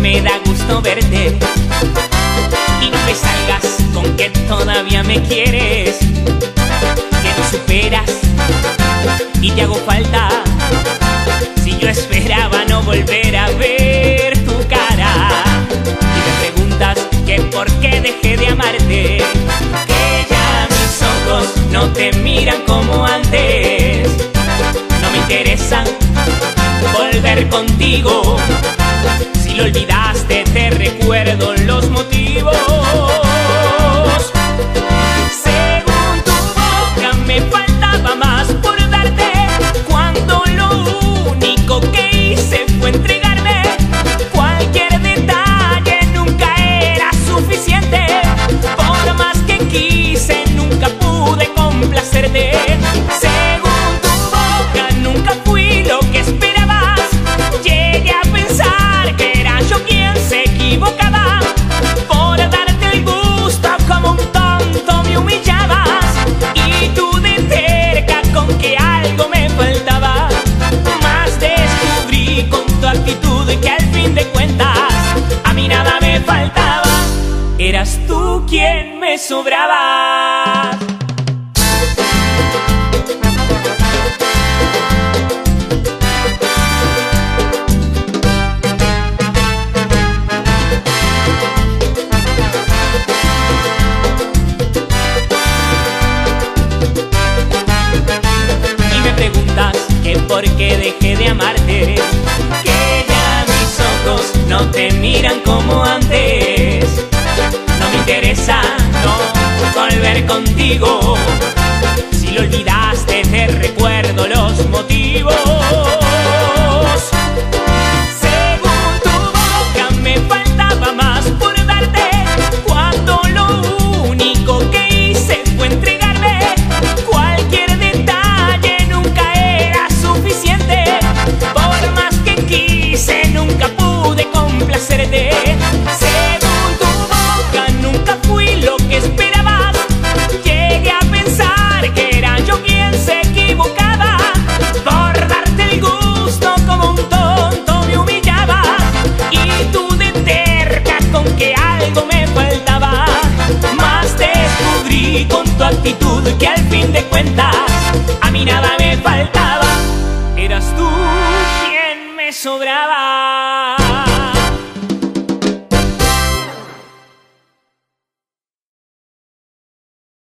Me da gusto verte y no me salgas con que todavía me quieres, que no superas y te hago falta. Si yo esperaba no volver a ver tu cara y te preguntas que por qué dejé de amarte, que ya mis ojos no te miran como antes. No me interesa volver contigo. Si lo olvidaste, te recuerdo los motivos. Según tu boca me faltaba más por darte, cuando lo único que hice fue entregarme. Cualquier detalle nunca era suficiente, por más que quise nunca pude complacerte. Según tu boca nunca fui lo que esperaba. Eras tú quien me sobraba. Y me preguntas que por qué dejé de amarte, que ya mis ojos no te miran como antes. No me interesa no volver contigo. Si lo olvidaste, te recuerdo los motivos. Según tu boca me faltaba más por darte, cuando lo único que hice fue entregarme. Cualquier detalle nunca era suficiente, por más que quise nunca pude complacerte. Actitud que al fin de cuentas a mí nada me faltaba, eras tú quien me sobraba.